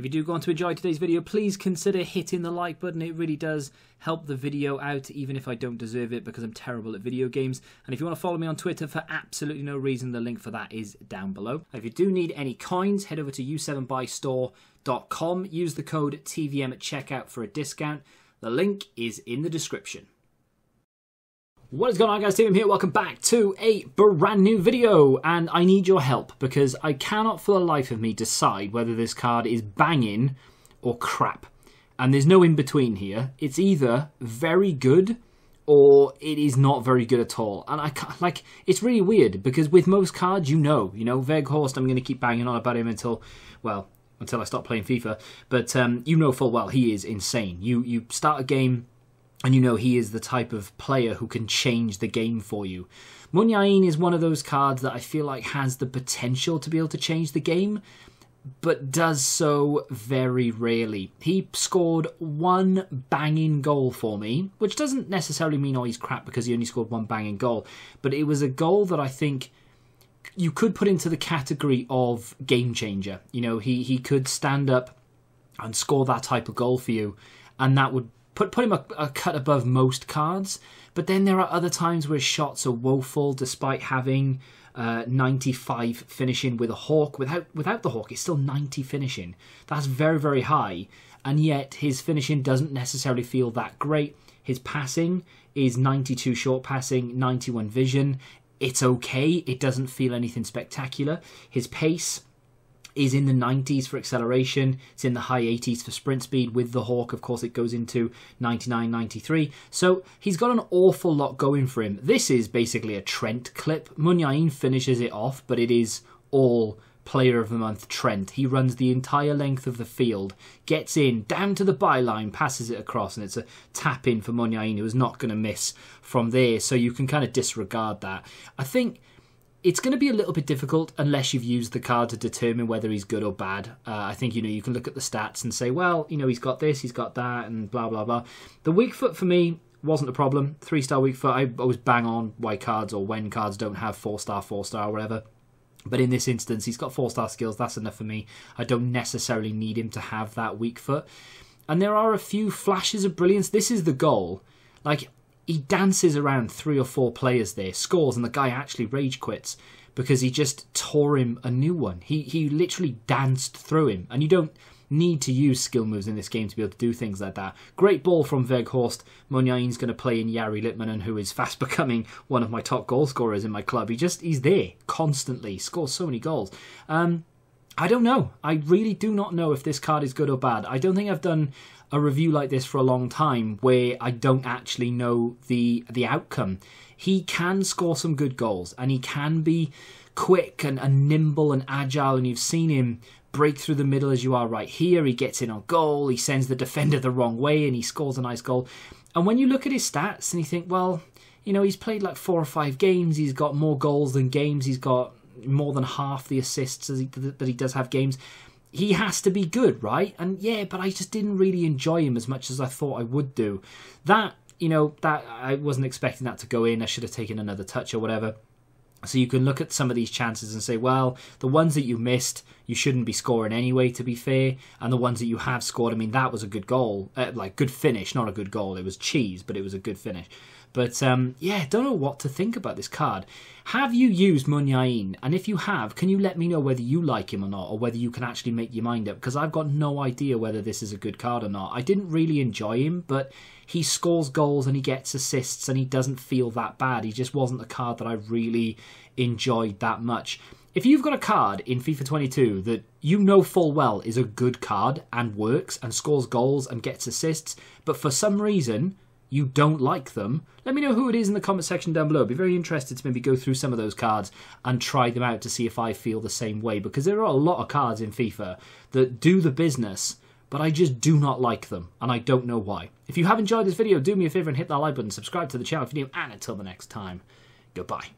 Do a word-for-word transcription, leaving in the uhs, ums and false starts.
If you do go on to enjoy today's video, please consider hitting the like button. It really does help the video out, even if I don't deserve it because I'm terrible at video games. And if you want to follow me on Twitter for absolutely no reason, the link for that is down below. If you do need any coins, head over to U seven buy store dot com. Use the code T V M at checkout for a discount. The link is in the description. What is going on, guys? T V M here. Welcome back to a brand new video, and I need your help because I cannot for the life of me decide whether this card is banging or crap, and there's no in between here. It's either very good or it is not very good at all, and I can't, like, it's really weird because with most cards, you know, you know, Veghorst, I'm going to keep banging on about him until, well, until I stop playing FIFA, but um, you know full well he is insane. You, you start a game and you know he is the type of player who can change the game for you. Muniain is one of those cards that I feel like has the potential to be able to change the game, but does so very rarely. He scored one banging goal for me, which doesn't necessarily mean, oh, he's crap because he only scored one banging goal, but it was a goal that I think you could put into the category of game changer. You know, he, he could stand up and score that type of goal for you, and that would Put, put him a, a cut above most cards. But then there are other times where shots are woeful despite having uh, ninety-five finishing with a hawk. Without, without the hawk, it's still ninety finishing. That's very, very high. And yet his finishing doesn't necessarily feel that great. His passing is ninety-two short passing, ninety-one vision. It's okay. It doesn't feel anything spectacular. His pace is in the nineties for acceleration, it's in the high eighties for sprint speed. With the hawk, of course, it goes into ninety-nine, ninety-three. So he's got an awful lot going for him. This is basically a Trent clip. Muniain finishes it off, but it is all player of the month Trent. He runs the entire length of the field, gets in, down to the byline, passes it across, and it's a tap in for Muniain, who is not going to miss from there. So you can kind of disregard that. I think it's going to be a little bit difficult unless you've used the card to determine whether he's good or bad. Uh, I think, you know, you can look at the stats and say, well, you know, he's got this, he's got that, and blah, blah, blah. The weak foot for me wasn't a problem. Three-star weak foot, I always bang on why cards or when cards don't have four-star, four-star, or whatever. But in this instance, he's got four-star skills. That's enough for me. I don't necessarily need him to have that weak foot. And there are a few flashes of brilliance. This is the goal. Like, he dances around three or four players there, scores, and the guy actually rage quits because he just tore him a new one. He he literally danced through him, and you don't need to use skill moves in this game to be able to do things like that. Great ball from Veghorst. Muniain's going to play in Yari Litmanen, who is fast becoming one of my top goal scorers in my club. He just he's there constantly, scores so many goals. Um, I don't know. I really do not know if this card is good or bad. I don't think I've done a review like this for a long time where I don't actually know the the outcome. He can score some good goals, and he can be quick and, and nimble and agile, and you've seen him break through the middle as you are right here. He gets in on goal, he sends the defender the wrong way, and he scores a nice goal. And when you look at his stats and you think, well, you know, he's played like four or five games, he's got more goals than games, he's got more than half the assists that he does have games. He has to be good, right? And yeah, but I just didn't really enjoy him as much as I thought I would do. That, you know, that I wasn't expecting that to go in. I should have taken another touch or whatever. So you can look at some of these chances and say, well, the ones that you missed, you shouldn't be scoring anyway, to be fair. And the ones that you have scored, I mean, that was a good goal, uh, like good finish, not a good goal. It was cheese, but it was a good finish. But um, yeah, don't know what to think about this card. Have you used Muniain? And if you have, can you let me know whether you like him or not, or whether you can actually make your mind up? Because I've got no idea whether this is a good card or not. I didn't really enjoy him, but he scores goals and he gets assists and he doesn't feel that bad. He just wasn't the card that I really enjoyed that much. If you've got a card in FIFA twenty-two that you know full well is a good card and works and scores goals and gets assists, but for some reason you don't like them, let me know who it is in the comment section down below. I'd be very interested to maybe go through some of those cards and try them out to see if I feel the same way, because there are a lot of cards in FIFA that do the business, but I just do not like them, and I don't know why. If you have enjoyed this video, do me a favor and hit that like button, subscribe to the channel if you're new, and until the next time, goodbye.